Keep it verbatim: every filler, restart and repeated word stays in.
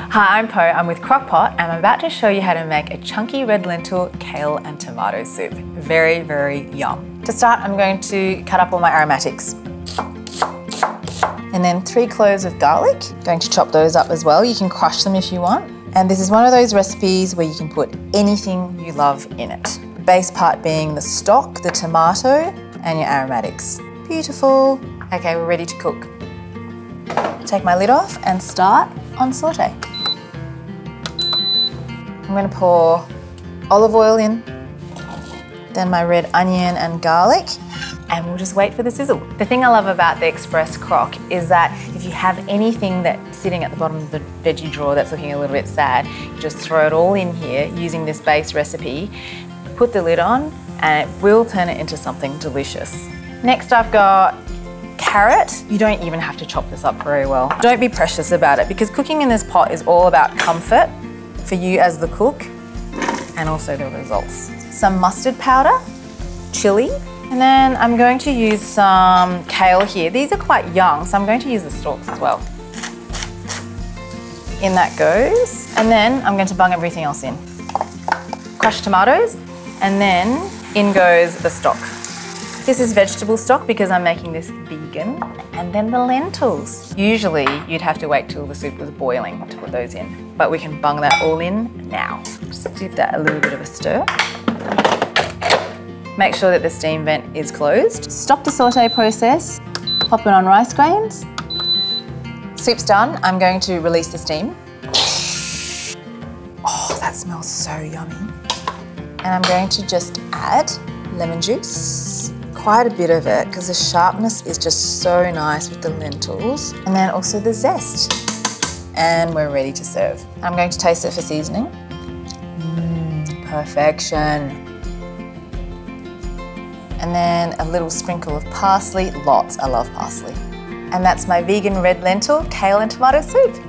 Hi, I'm Poh, I'm with Crockpot, and I'm about to show you how to make a chunky red lentil, kale and tomato soup. Very, very yum. To start, I'm going to cut up all my aromatics. And then three cloves of garlic. I'm going to chop those up as well. You can crush them if you want. And this is one of those recipes where you can put anything you love in it. The base part being the stock, the tomato, and your aromatics. Beautiful. Okay, we're ready to cook. Take my lid off and start on saute. I'm going to pour olive oil in, then my red onion and garlic, and we'll just wait for the sizzle. The thing I love about the Express Crock is that if you have anything that's sitting at the bottom of the veggie drawer that's looking a little bit sad, you just throw it all in here using this base recipe, put the lid on, and it will turn it into something delicious. Next I've got carrot. You don't even have to chop this up very well. Don't be precious about it, because cooking in this pot is all about comfort for you as the cook and also the results. Some mustard powder, chilli, and then I'm going to use some kale here. These are quite young, so I'm going to use the stalks as well. In that goes, and then I'm going to bung everything else in. Crushed tomatoes, and then in goes the stock. This is vegetable stock because I'm making this vegan. And then the lentils. Usually you'd have to wait till the soup was boiling to put those in, but we can bung that all in now. Just give that a little bit of a stir. Make sure that the steam vent is closed. Stop the saute process. Pop it on rice grains. Soup's done. I'm going to release the steam. Oh, that smells so yummy. And I'm going to just add lemon juice. Quite a bit of it, because the sharpness is just so nice with the lentils, and then also the zest. And we're ready to serve. I'm going to taste it for seasoning. Mmm, perfection. And then a little sprinkle of parsley, lots, I love parsley. And that's my vegan red lentil, kale and tomato soup.